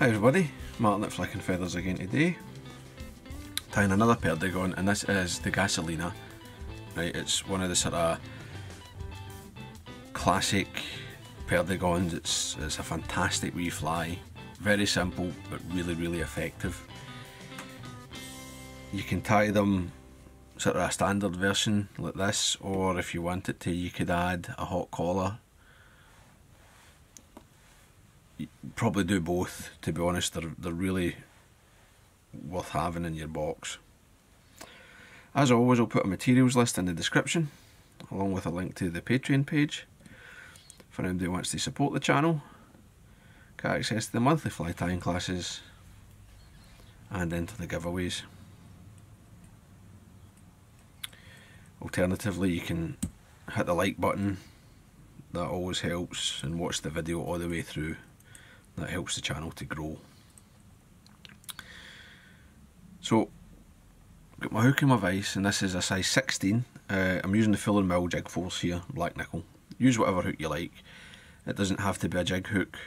Hi everybody, Martin at Flickin' Feathers again today, tying another perdigon, and this is the Gasolina. Right, it's one of the sort of classic perdigons. It's a fantastic wee fly, very simple but really effective. You can tie them sort of a standard version like this, or if you wanted to you could add a hot collar. Probably do both, to be honest. They're really worth having in your box. As always, I'll put a materials list in the description, along with a link to the Patreon page for anybody who wants to support the channel, get access to the monthly fly tying classes and enter the giveaways. Alternatively, you can hit the like button, that always helps, and watch the video all the way through. That helps the channel to grow. So, got my hook and my vice, and this is a size 16. I'm using the Fuller Mill Jig Force here, black nickel. Use whatever hook you like. It doesn't have to be a jig hook.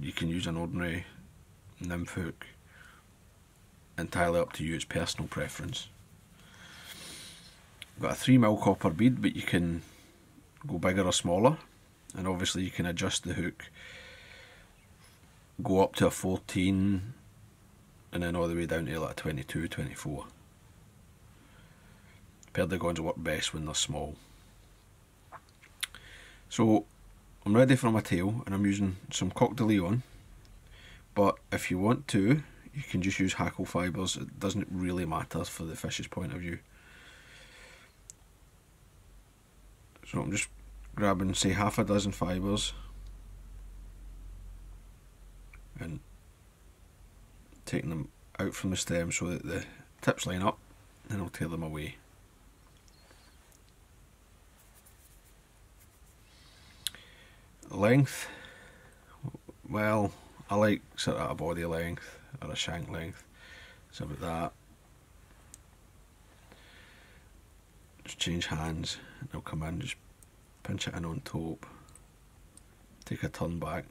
You can use an ordinary nymph hook. Entirely up to you, it's personal preference. I've got a 3mm copper bead, but you can go bigger or smaller, and obviously you can adjust the hook, go up to a 14 and then all the way down to like a 22, 24. Perdigons work best when they're small. So I'm ready for my tail, and I'm using some Cock de Leon, but if you want to you can just use hackle fibres, it doesn't really matter for the fish's point of view. So I'm just grabbing, say, half a dozen fibres and taking them out from the stem so that the tips line up, and I'll tear them away. Length, well, I like sort of a body length or a shank length, it's about that. Just change hands and I'll come in, just pinch it in on top, take a turn back,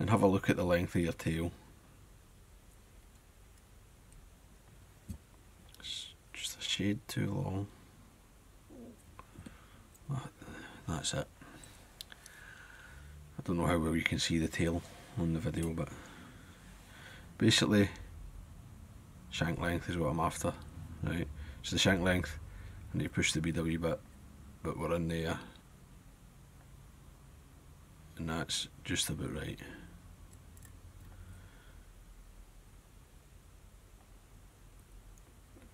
and have a look at the length of your tail. It's just a shade too long. That's it. I don't know how well you can see the tail on the video, but basically shank length is what I'm after. Right, so the shank length, I need to push the bead a wee bit, but we're in there, and that's just about right.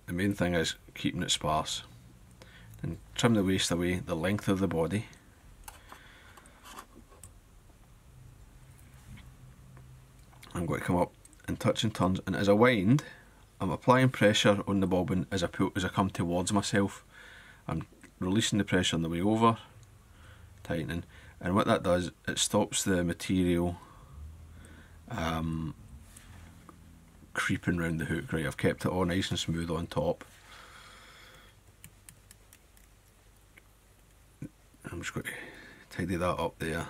The main thing is keeping it sparse, and trim the waist away, the length of the body, I'm going to come up and touch and turns, and as I wind I'm applying pressure on the bobbin as I come towards myself. I'm releasing the pressure on the way over, tightening, and what that does, it stops the material creeping round the hook. Right, I've kept it all nice and smooth on top. I'm just going to tidy that up there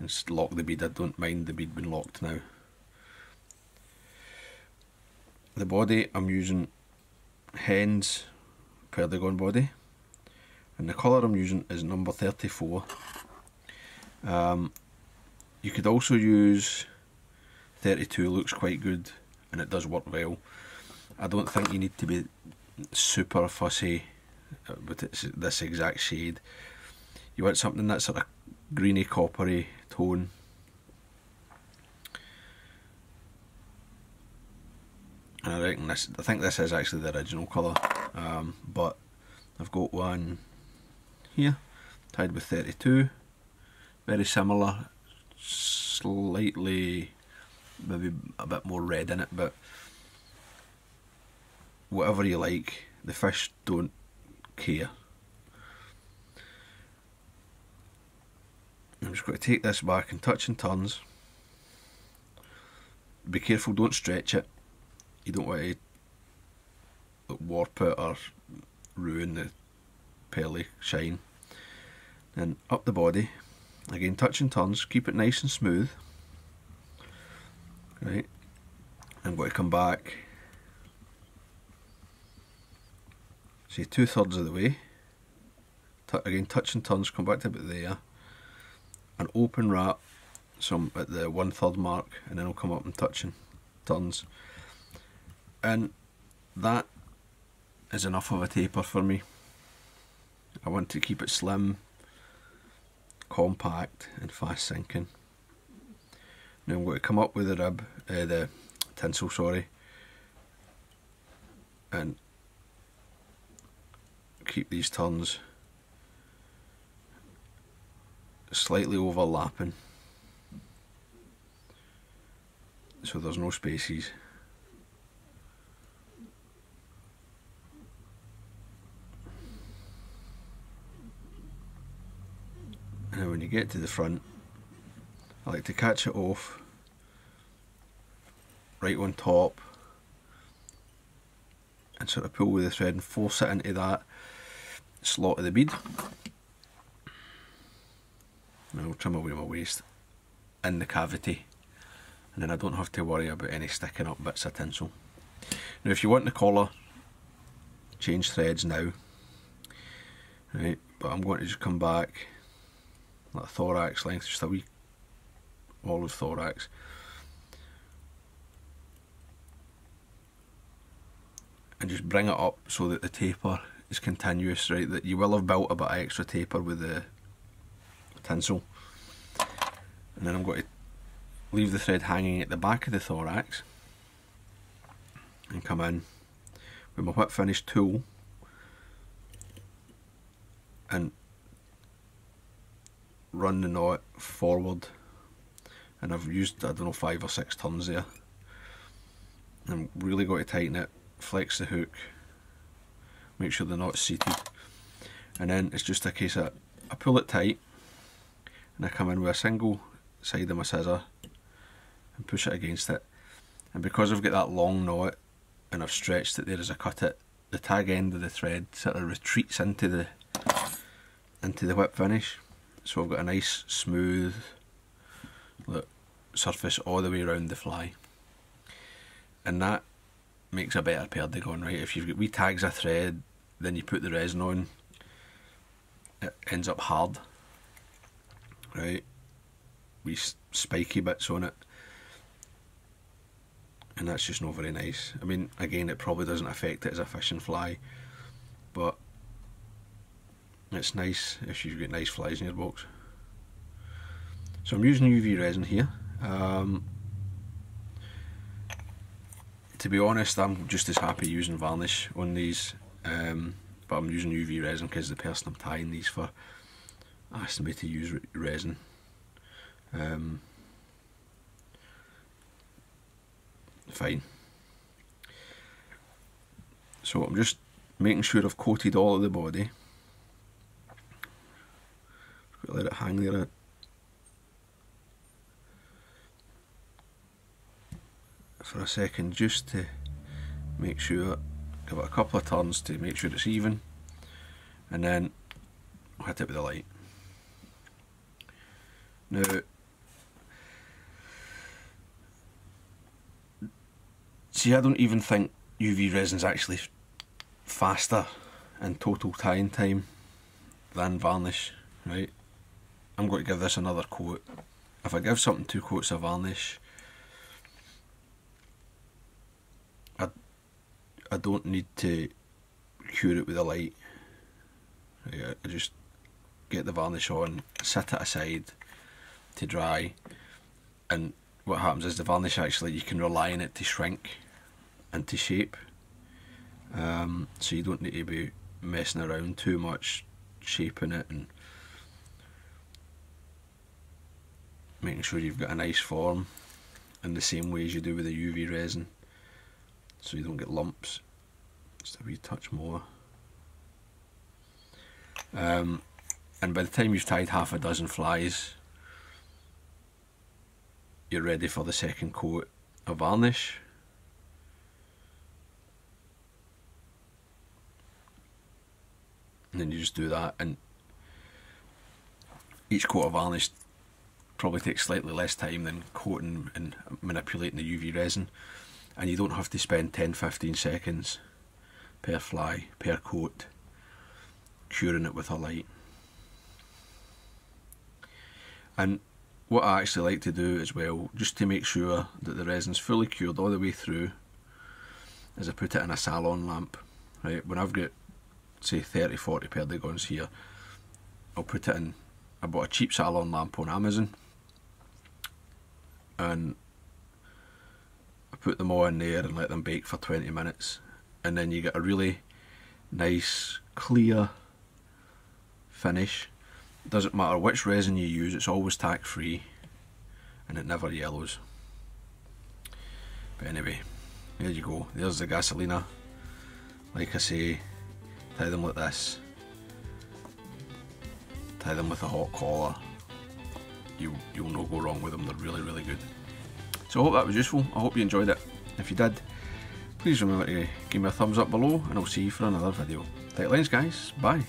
and just lock the bead. I don't mind the bead being locked now. The body, I'm using Hen's perdigon body, and the colour I'm using is number 34. You could also use 32, looks quite good and it does work well. I don't think you need to be super fussy, but it's this exact shade. You want something that's sort of greeny coppery tone. And I reckon this, I think this is actually the original colour, but I've got one here tied with 32, very similar, slightly maybe a bit more red in it, but whatever you like, the fish don't care. I'm just going to take this back and touch and turns. Be careful, don't stretch it. You don't want to warp it or ruin the pearly shine. And up the body, again touch and turns, keep it nice and smooth. Right, I'm going to come back, say 2/3 of the way, again touch and turns, come back to about there, an open wrap, so I'm at the 1/3 mark, and then I'll come up and touch and turns, and that is enough of a taper for me. I want to keep it slim, compact and fast sinking. Now I'm going to come up with the rib, the tinsel, sorry, and keep these turns slightly overlapping, so there's no spaces. And when you get to the front, I like to catch it off right on top and sort of pull with the thread and force it into that slot of the bead. And I'll trim away my waist in the cavity, and then I don't have to worry about any sticking up bits of tinsel. Now if you want the collar, change threads now, right, but I'm going to just come back like a thorax length, just a wee olive thorax, and just bring it up so that the taper is continuous, right, that you will have built a bit of extra taper with the tinsel. And then I'm going to leave the thread hanging at the back of the thorax and come in with my whip finish tool and run the knot forward, and I've used, I don't know, 5 or 6 turns there. I'm really going to tighten it, flex the hook, make sure the knot's seated, and then it's just a case of I pull it tight and I come in with a single side of my scissor and push it against it, and because I've got that long knot and I've stretched it there as I cut it, the tag end of the thread sort of retreats into the whip finish. So I've got a nice smooth look, surface all the way around the fly, and that makes a better perdigon, right? If you've got wee tags of thread, then you put the resin on, it ends up hard, right? Wee spiky bits on it, and that's just not very nice. I mean, again, it probably doesn't affect it as a fishing fly, but it's nice if you've got nice flies in your box. So I'm using UV resin here. To be honest, I'm just as happy using varnish on these, but I'm using UV resin because the person I'm tying these for asked me to use resin. Fine. So I'm just making sure I've coated all of the body. Let it hang there for a second just to make sure, give it a couple of turns to make sure it's even, and then I'll hit it with the light. Now see, I don't even think UV resin's actually faster in total tying time than varnish, right? I'm going to give this another coat. If I give something 2 coats of varnish, I don't need to cure it with a light. Right, I just get the varnish on, set it aside to dry, and what happens is the varnish, actually you can rely on it to shrink and to shape, so you don't need to be messing around too much shaping it and making sure you've got a nice form in the same way as you do with the UV resin, so you don't get lumps. Just a wee touch more, and by the time you've tied 6 flies, you're ready for the 2nd coat of varnish. And then you just do that, and each coat of varnish probably takes slightly less time than coating and manipulating the UV resin, and you don't have to spend 10-15 seconds per fly, per coat, curing it with a light. And what I actually like to do as well, just to make sure that the resin's fully cured all the way through, is I put it in a salon lamp. Right, when I've got say 30-40 perdigons here, I'll put it in. I bought a cheap salon lamp on Amazon, and I put them all in there and let them bake for 20 minutes, and then you get a really nice clear finish. Doesn't matter which resin you use, it's always tack free and it never yellows. But anyway, there you go, there's the Gasolina. Like I say, tie them like this, tie them with a hot collar, you'll not go wrong with them. They're really good. So I hope that was useful, I hope you enjoyed it. If you did, please remember to give me a thumbs up below, and I'll see you for another video. Tight lines guys, bye.